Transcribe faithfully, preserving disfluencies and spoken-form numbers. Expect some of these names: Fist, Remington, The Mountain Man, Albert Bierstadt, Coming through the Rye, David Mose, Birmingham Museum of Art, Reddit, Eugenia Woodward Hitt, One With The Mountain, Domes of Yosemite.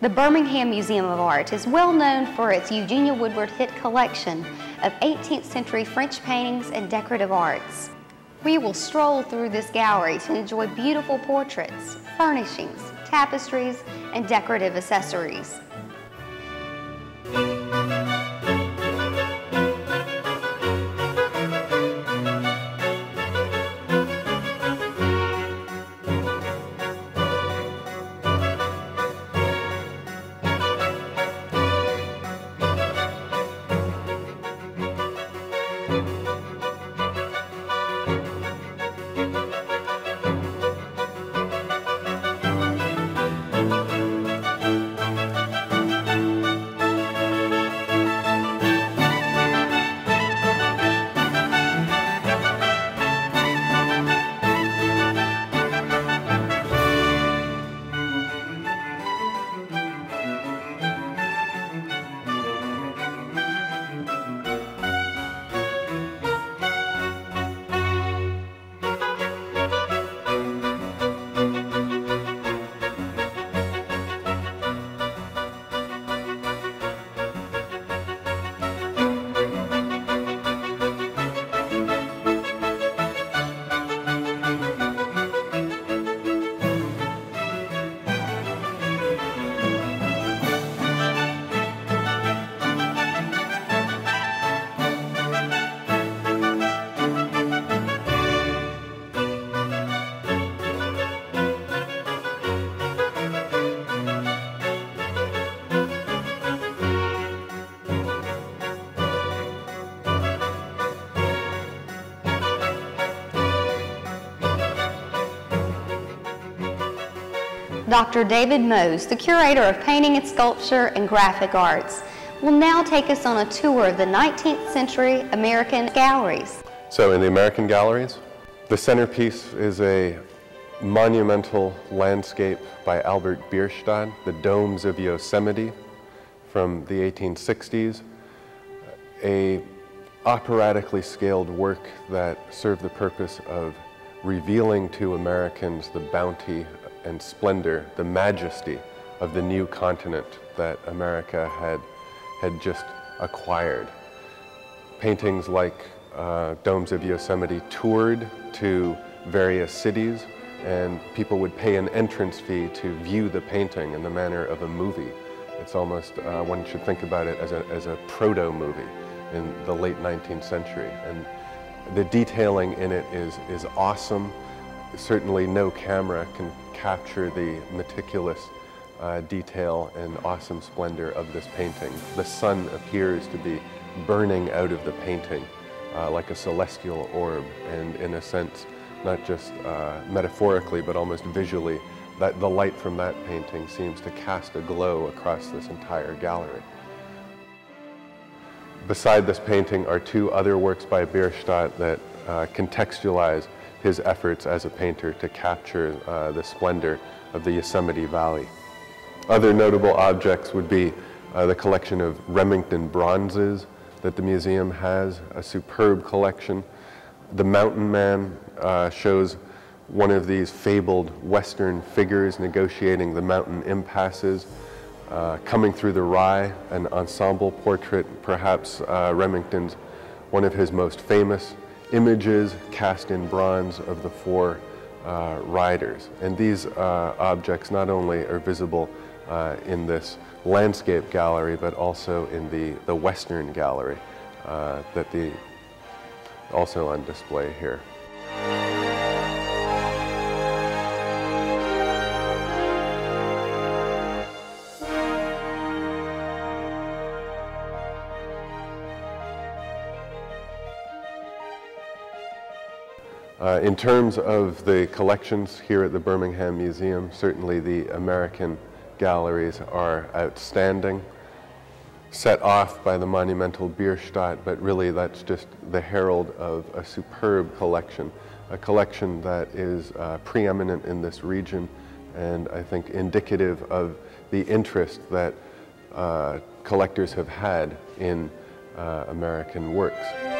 The Birmingham Museum of Art is well known for its Eugenia Woodward Hitt collection of eighteenth century French paintings and decorative arts. We will stroll through this gallery to enjoy beautiful portraits, furnishings, tapestries, and decorative accessories. Doctor David Mose, the curator of painting and sculpture and graphic arts, will now take us on a tour of the nineteenth century American galleries. So in the American galleries, the centerpiece is a monumental landscape by Albert Bierstadt, the Domes of Yosemite from the eighteen sixties, a operatically scaled work that served the purpose of revealing to Americans the bounty and splendor, the majesty of the new continent that America had, had just acquired. Paintings like uh, Domes of Yosemite toured to various cities, and people would pay an entrance fee to view the painting in the manner of a movie. It's almost, uh, one should think about it as a, as a proto-movie in the late nineteenth century. And the detailing in it is, is awesome. Certainly no camera can capture the meticulous uh, detail and awesome splendor of this painting. The sun appears to be burning out of the painting uh, like a celestial orb, and in a sense, not just uh, metaphorically, but almost visually, that the light from that painting seems to cast a glow across this entire gallery. Beside this painting are two other works by Bierstadt that uh, contextualize his efforts as a painter to capture uh, the splendor of the Yosemite Valley. Other notable objects would be uh, the collection of Remington bronzes that the museum has, a superb collection. The Mountain Man uh, shows one of these fabled Western figures negotiating the mountain impasses. Uh, Coming Through the Rye, an ensemble portrait, perhaps uh, Remington's, one of his most famous images cast in bronze of the four uh, riders. And these uh, objects not only are visible uh, in this landscape gallery, but also in the, the Western gallery uh, that the also on display here. Uh, in terms of the collections here at the Birmingham Museum, certainly the American galleries are outstanding, set off by the monumental Bierstadt, but really that's just the herald of a superb collection, a collection that is uh, preeminent in this region and I think indicative of the interest that uh, collectors have had in uh, American works.